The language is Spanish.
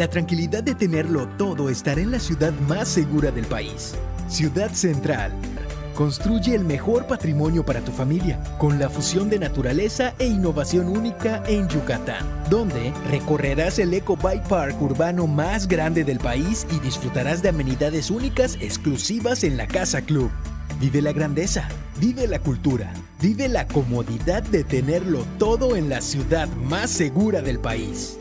La tranquilidad de tenerlo todo estará en la ciudad más segura del país. Ciudad Central. Construye el mejor patrimonio para tu familia con la fusión de naturaleza e innovación única en Yucatán, donde recorrerás el Eco Bike Park urbano más grande del país y disfrutarás de amenidades únicas exclusivas en la Casa Club. Vive la grandeza, vive la cultura, vive la comodidad de tenerlo todo en la ciudad más segura del país.